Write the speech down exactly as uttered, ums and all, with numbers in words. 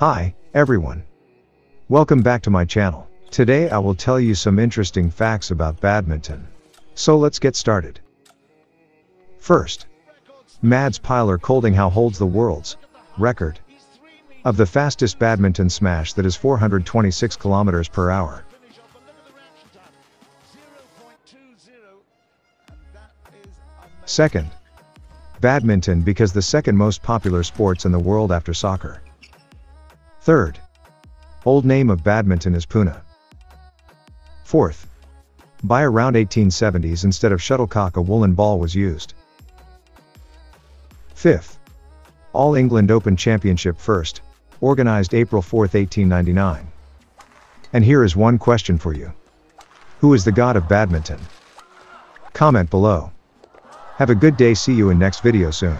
Hi, everyone. Welcome back to my channel. Today I will tell you some interesting facts about badminton. So let's get started. First, Mads Pilar Coldinghow holds the world's record of the fastest badminton smash, that is four hundred twenty-six kilometers per hour. Second, badminton because the second most popular sports in the world after soccer. Third, old name of badminton is Puna. Fourth, by around eighteen seventies instead of shuttlecock a woolen ball was used. Fifth, All England Open Championship first, organized April fourth, eighteen ninety-nine. And here is one question for you. Who is the god of badminton? Comment below. Have a good day, see you in next video soon.